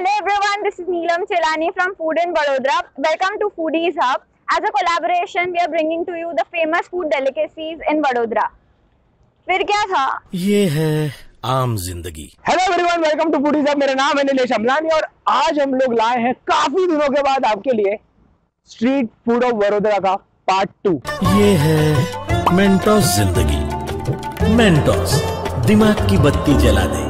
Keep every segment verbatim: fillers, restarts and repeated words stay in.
Hello everyone, this is Neelam Chhellani from Food in Vadodara. Welcome to Foodies Hub. As a collaboration, we are bringing to you the famous food delicacies in Vadodara. फिर क्या था? ये है आम जिंदगी। Hello everyone, welcome to Foodies Hub. मेरा नाम है नीलेश अमलानी और आज हम लोग लाए हैं काफी दिनों के बाद आपके लिए स्ट्रीट फूड ऑफ वडोदरा का पार्ट टू। ये है मेंटोस जिंदगी। मेंटोस दिमाग की बत्ती जला दे।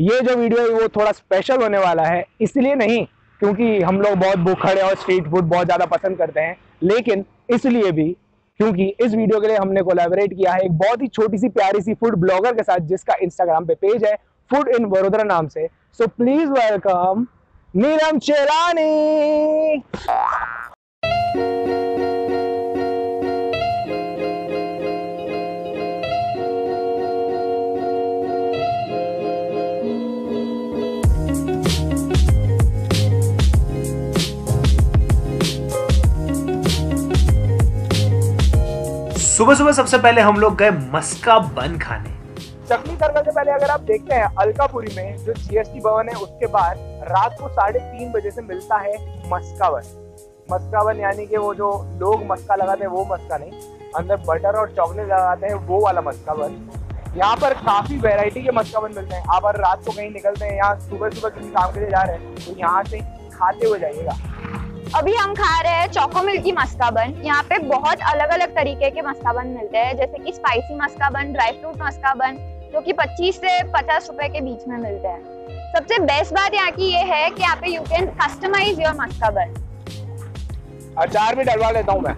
ये जो वीडियो है वो थोड़ा स्पेशल होने वाला है, इसलिए नहीं क्योंकि हम लोग बहुत भूखे और स्ट्रीट फूड बहुत ज़्यादा पसंद करते हैं, लेकिन इसलिए भी क्योंकि इस वीडियो के लिए हमने कोलैबोरेट किया है एक बहुत ही छोटी सी प्यारी सी फूड ब्लॉगर के साथ जिसका इंस्टाग्राम पे पेज है फूड इन वडोदरा नाम से। So please welcome Neelam Chelani. सुबह सुबह सबसे पहले हम लोग गए मस्काबन खाने। चकली करने से पहले अगर आप देखते हैं अलकापुरी में जो जीएसटी भवन है उसके बाद रात को साढ़े तीन बजे से मिलता है मस्काबन। मस्काबन यानी कि वो जो लोग मस्का लगाते हैं वो मस्का नहीं, अंदर बटर और चॉकलेट लगाते हैं वो वाला मस्काबन। यहाँ पर काफी वेराइटी के मस्काबन मिलते हैं। आप रात को कहीं निकलते हैं या सुबह सुबह किसी काम के लिए जा रहे हैं तो यहाँ से खाते हुए जाइएगा। अभी हम खा रहे हैं चोको मिल्की मस्काबन। यहाँ पे बहुत अलग अलग तरीके के मस्काबन मिलते हैं, जैसे कि spicy maska bun, dry fruit maska bun, जो कि पच्चीस से पचास रुपए के बीच में मिलते हैं। सबसे बेस्ट बात यहाँ की ये है कि यहाँ पे you can customise your maska bun. अचार भी डलवा लेता हूँ मैं।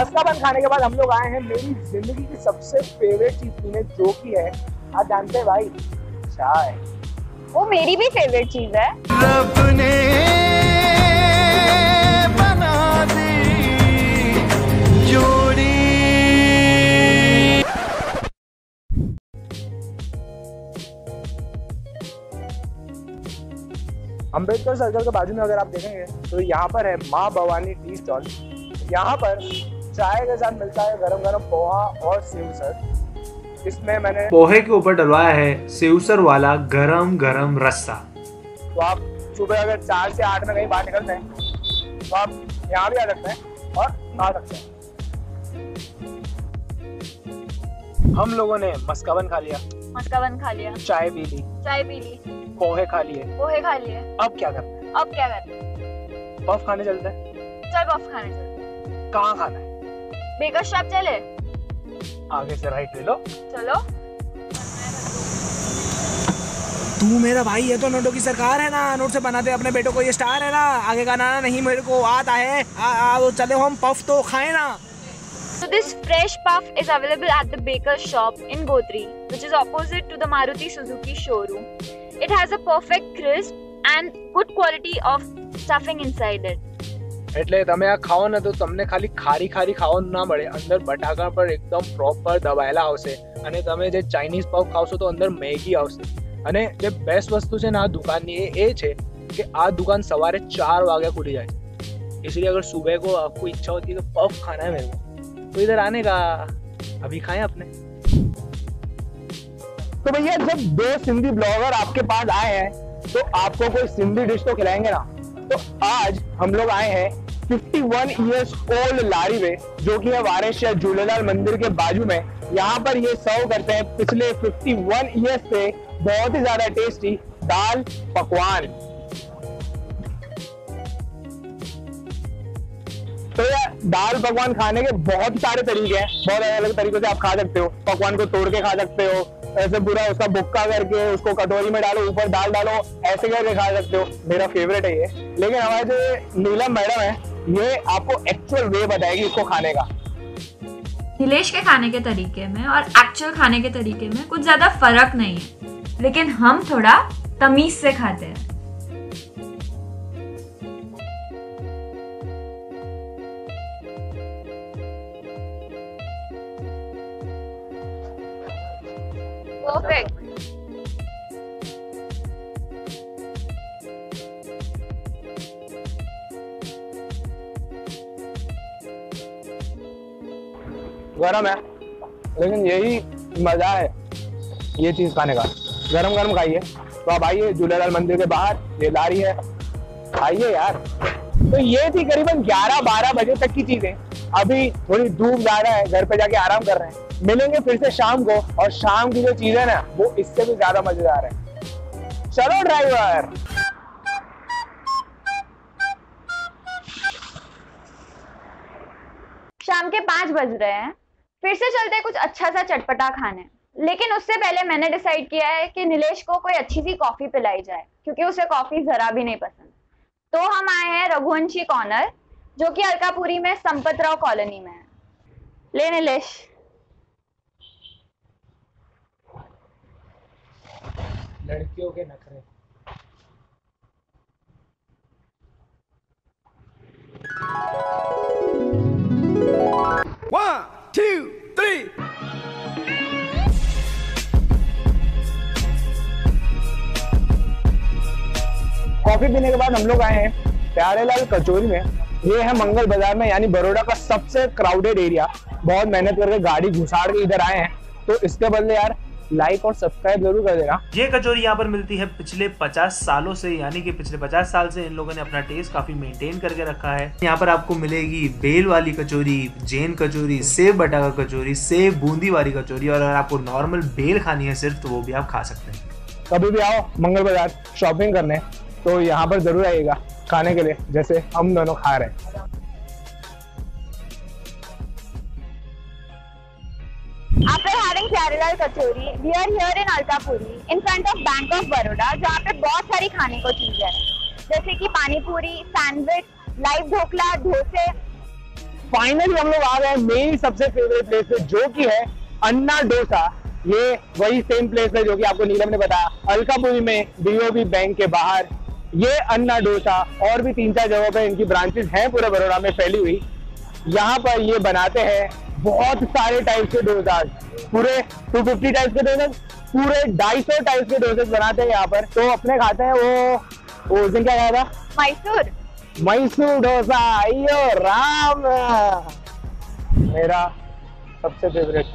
मस्काबन खाने के बाद हम लोग आए हैं मेरी जिंदगी की सबसे फेवरेट चीज पीने, जो की है आप जानते हैं भाई चाय। वो मेरी भी फेवरेट चीज है। अम्बेडकर सर्कल के बाजू में अगर आप देखेंगे तो यहाँ पर है माँ भवानी टी स्टॉल। यहाँ पर चाय के साथ मिलता है गरम गरम पोहा और सेवसर। इसमें मैंने पोहे के ऊपर डलवाया है सेवसर वाला गरम गरम रस्सा। तो आप सुबह अगर चार से आठ में कहीं बाहर निकलते हैं तो आप यहाँ भी आ सकते हैं और खा सकते हैं। हम लोगों ने मस्काबन खा लिया, मस्काबन खा लिया, चाय पी ली, चाय पी ली, पोहे खा लिए, पोहे खा लिए। अब क्या करना है? अब क्या करना है? पफ खाने चलते हैं। चल पफ खाने चलते हैं। कहाँ खाना है? बेकर शॉप चले। आगे से राइट ले लो। चलो। तू मेरा भाई है तो नोटों की सरकार है ना, नोट से बनाते अपने बेटों को ये स्टार है ना। आगे का नाना नहीं मेरे को आता है। आ, आ, वो चले हम पफ तो खाए ना। So this fresh puff is available at the Baker's Shop in Godri, which is opposite to the Maruti Suzuki showroom. It has a perfect crisp and good quality of stuffing inside it. એટલે તમે આ ખાઓ ને તો તમને ખાલી ખારી ખારી ખાવાનું ના મળે, અંદર બટાકા પર એકદમ પ્રોપર દબાયેલા આવશે અને તમે જે ચાઇનીઝ પફ ખાવશો તો અંદર મેગી આવશે. અને જે બેસ્ટ વસ્તુ છે ને આ દુકાનની એ છે કે આ દુકાન સવારે ચાર વાગે ખુલી જાય છે. इसलिए अगर सुबह को आपको इच्छा होती है तो पफ खाना है मेरे को तो इधर आने का. अभी खाएं अपने. तो भैया जब दो सिंधी ब्लॉगर आपके पास आए हैं तो आपको कोई सिंधी डिश तो खिलाएंगे ना, तो आज हम लोग आए हैं इक्यावन इयर्स ओल्ड लारी में जो कि है वारेश्य जुलेलाल मंदिर के बाजू में। यहाँ पर ये सर्व करते हैं पिछले इक्यावन इयर्स से बहुत ही ज्यादा टेस्टी दाल पकवान। तो यार दाल पकवान खाने के बहुत सारे तरीके हैं, बहुत अलग अलग तरीकों से आप खा सकते हो। पकवान को तोड़ के खा सकते हो, ऐसे पूरा उसका बुक्का करके उसको कटोरी में डालो, ऊपर दाल डालो, ऐसे करके खा सकते हो। मेरा फेवरेट है ये, लेकिन हमारे जो नीलम मैडम है ये आपको एक्चुअल वे बताएगी इसको खाने का। नीलेश के खाने के तरीके में और एक्चुअल खाने के तरीके में कुछ ज्यादा फर्क नहीं है, लेकिन हम थोड़ा तमीज से खाते हैं। गरम है लेकिन यही मजा है ये चीज खाने का। गरम गरम खाइए तो आप आइए झूलेलाल मंदिर के बाहर, ये लारी है, आइए यार। तो ये थी करीबन ग्यारह बारह बजे तक की चीजें। अभी थोड़ी धूप ज्यादा है, घर पे जाके आराम कर रहे हैं, मिलेंगे फिर से शाम को, और शाम की जो चीजें ना वो इससे भी ज्यादा मजेदार है। चलो ड्राइवर, शाम के पांच बज रहे हैं, फिर से चलते हैं कुछ अच्छा सा चटपटा खाने। लेकिन उससे पहले मैंने डिसाइड किया है कि नीलेश को कोई अच्छी सी कॉफी पिलाई जाए, क्योंकि उसे कॉफी जरा भी नहीं पसंद। तो हम आए हैं रघुवंशी कॉर्नर, जो कि अलकापुरी में संपत राव कॉलोनी में है। ले नीलेश, लड़कियों के नखरे। one two three कॉफी पीने के बाद हम लोग आए हैं प्यारेलाल कचोरी में। ये है मंगल बाजार में, यानी बड़ौदा का सबसे क्राउडेड एरिया। बहुत मेहनत करके गाड़ी घुसाड़ के इधर आए हैं, तो इसके बदले यार लाइक और सब्सक्राइब जरूर कर देना। ये कचोरी यहाँ पर मिलती है पिछले पचास सालों से, यानी कि पिछले पचास साल से इन लोगों ने अपना टेस्ट काफी मेंटेन करके रखा है। यहाँ पर आपको मिलेगी बेल वाली कचोरी, जैन कचोरी, सेब बटाका कचोरी, सेब बूंदी वाली कचोरी, और अगर आपको नॉर्मल बेल खानी है सिर्फ तो वो भी आप खा सकते हैं। कभी भी आओ मंगल बाजार शॉपिंग करने तो यहाँ पर जरूर आइएगा खाने के लिए, जैसे हम दोनों खा रहे हैं। After having Kerala Kachori, we are here in Alkapuri, in front of Bank of Baroda, जहाँ पे बहुत सारी खाने को चीजें हैं, जैसे कि पानी पूरी, सैंडविच, लाइव ढोकला, डोसे। फाइनली हम लोग आ गए मेरी सबसे फेवरेट प्लेस पे, जो कि है अन्ना डोसा। ये वही सेम प्लेस है जो कि आपको नीलम ने बताया, अलकापुरी में डीओबी बैंक के बाहर। ये अन्ना डोसा और भी तीन चार जगहों पे इनकी ब्रांचेस हैं पूरे बड़ौदा में फैली हुई। यहाँ पर ये बनाते हैं बहुत सारे टाइप्स के डोसाज, पूरे दो सौ पचास टाइप्स के डोसेज, पूरे ढाई सौ टाइप्स के डोसेज बनाते हैं यहाँ पर। तो अपने खाते हैं वो वो दिन क्या खाया था, मैसूर मैसूर डोसा। आइयो राम, मेरा सबसे फेवरेट।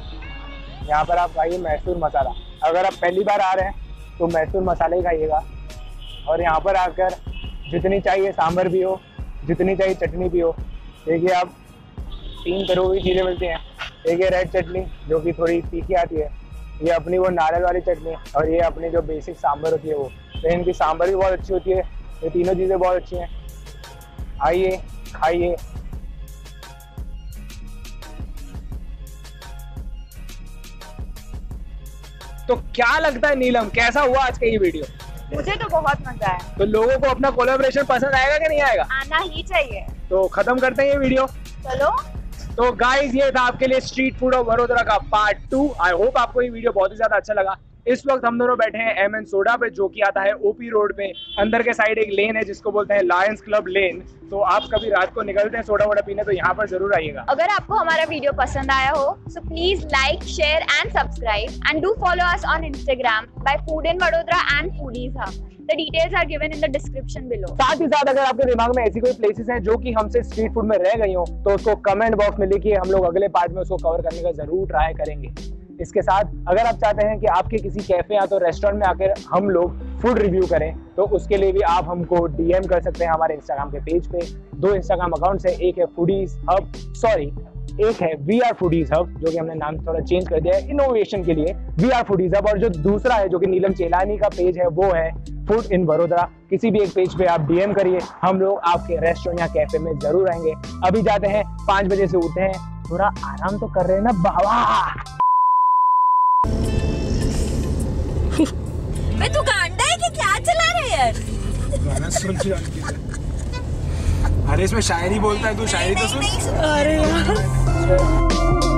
यहाँ पर आप खाइए मैसूर मसाला, अगर आप पहली बार आ रहे हैं तो मैसूर मसाला ही खाइएगा। और यहाँ पर आकर जितनी चाहिए सांभर भी हो, जितनी चाहिए चटनी भी हो, देखिए आप तीन तरह की चीज़ें मिलती हैं। एक ये रेड चटनी जो कि थोड़ी तीखी आती है, ये अपनी वो नारियल वाली चटनी, और ये अपनी जो बेसिक सांभर होती है वो। तो इनकी सांभर भी बहुत अच्छी होती है, ये तीनों चीज़ें बहुत अच्छी हैं। आइए खाइए। तो क्या लगता है नीलम, कैसा हुआ आज का ये वीडियो? मुझे तो बहुत मजा आया। तो लोगों को अपना कोलैबोरेशन पसंद आएगा कि नहीं आएगा? आना ही चाहिए। तो खत्म करते हैं ये वीडियो, चलो। तो गाइस, ये था आपके लिए स्ट्रीट फूड ऑफ वडोदरा का पार्ट टू। आई होप आपको ये वीडियो बहुत ही ज्यादा अच्छा लगा। इस वक्त हम दोनों बैठे हैं एम एंड सोडा पे, जो कि आता है ओपी रोड पे। अंदर के साइड एक लेन है जिसको बोलते हैं लायंस क्लब लेन। तो आप कभी रात को निकलते हैं सोडा वोडा पीने तो यहाँ पर जरूर आइएगा। अगर आपको हमारा वीडियो पसंद आया हो तो please like, share and subscribe, and do follow us on Instagram by food in Vadodara and foodies hub. The details are given in the description below. साथ ही साथ अगर आपके दिमाग में ऐसी कोई प्लेसेस हैं जो कि हमसे स्ट्रीट फूड में रह गई हो तो उसको कमेंट बॉक्स में लिखिए, हम लोग अगले पार्ट में उसको कवर करने का जरूर ट्राई करेंगे। इसके साथ अगर आप चाहते हैं कि आपके किसी कैफे या तो रेस्टोरेंट में आकर हम लोग फूड रिव्यू करें तो उसके लिए भी आप हमको डीएम कर सकते हैं हमारे इंस्टाग्राम के पेज पे। दो इंस्टाग्राम अकाउंट्स है, एक है फूडीज हब, सॉरी एक है वी आर फूडीज हब, जो कि हमने नाम थोड़ा चेंज कर दिया है इनोवेशन के लिए, वी आर फूडीज हब। और जो दूसरा है जो कि नीलम चेलानी का पेज है वो है फूड इन वडोदरा। किसी भी एक पेज पे आप डीएम करिए, हम लोग आपके रेस्टोरेंट या कैफे में जरूर आएंगे। अभी जाते हैं, पांच बजे से उठे हैं, थोड़ा आराम तो कर रहे हैं ना बाबा। मैं दुकानदार है कि क्या चला रहे यार? अरे इसमें शायरी बोलता है तू, शायरी तो सुन। अरे यार।